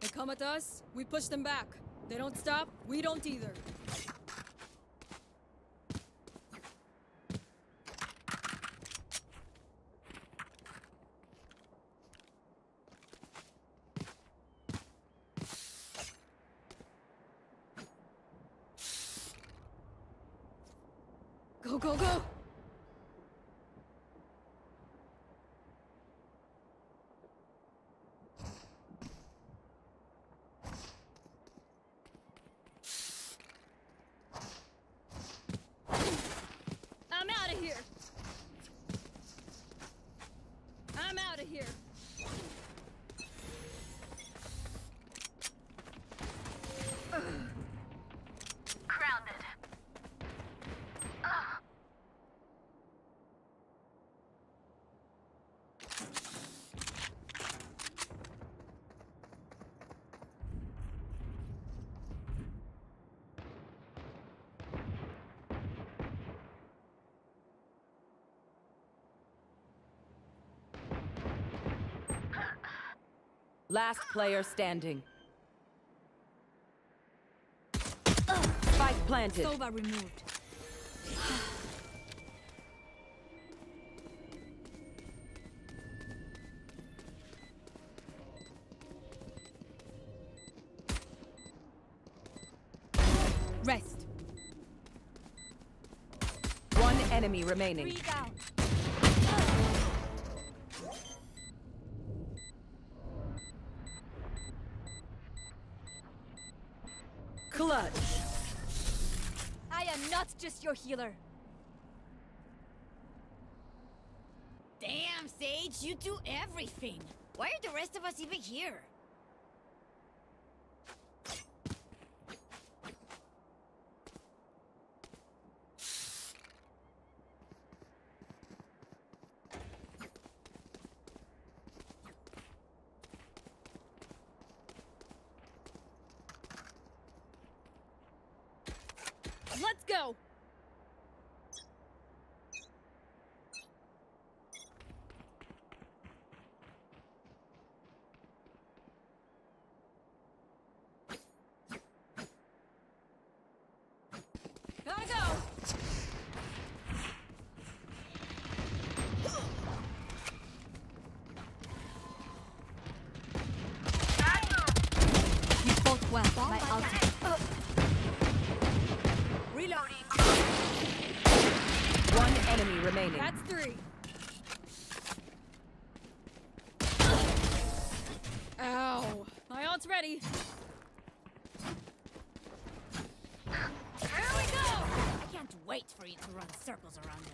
They come at us, we push them back. They don't stop, we don't either. Go, go, go! Last player standing. Spike planted. Sova removed. Rest. One enemy remaining. 3 down. Clutch. I am not just your healer. Damn, Sage, you do everything. Why are the rest of us even here? Let's go! Gotta go! You fought well, my ultimate. One enemy remaining. That's 3. Ow. My ult's ready. Here we go! I can't wait for you to run circles around them.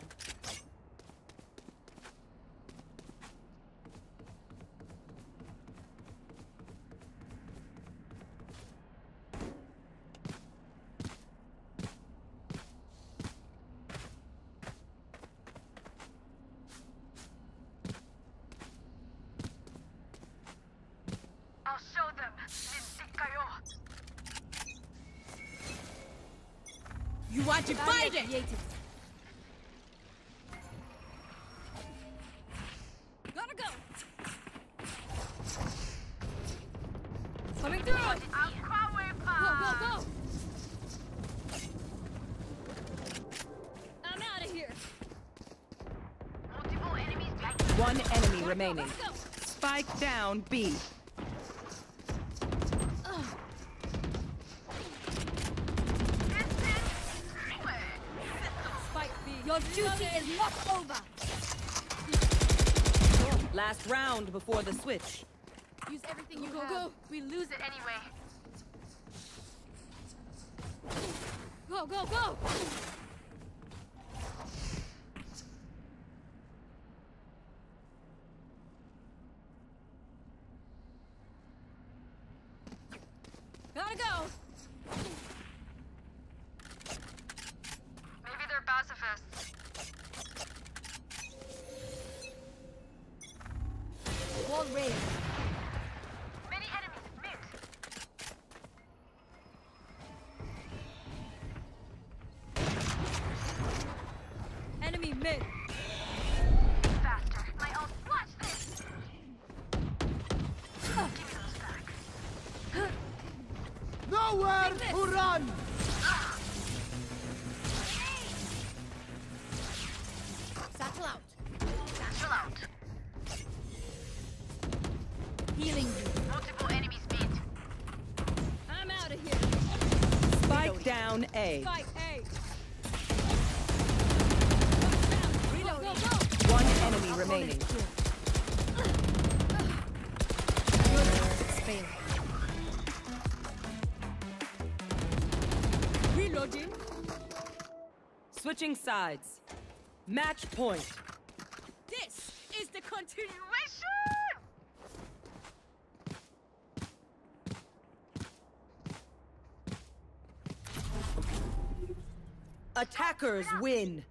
You want to fight it? Gotta go! Coming through! Go, go, go! I'm out of here! Multiple enemies. One enemy remaining. Spike down, B. Your duty is not over! Last round before the switch. Use everything you have. Go, go! We lose it anyway. Go, go, go! Gotta go! Many enemies mid. Enemy mid. Faster. My ult. Watch this. Give me those back. nowhere to run! Satchel out. Satchel out. Healing you. Multiple enemy speed. I'm out of here. Spike down A. Spike A. Reload. Go, go, go. One enemy remaining. Reloading. Switching sides. Match point. This is the continuation. Attackers win.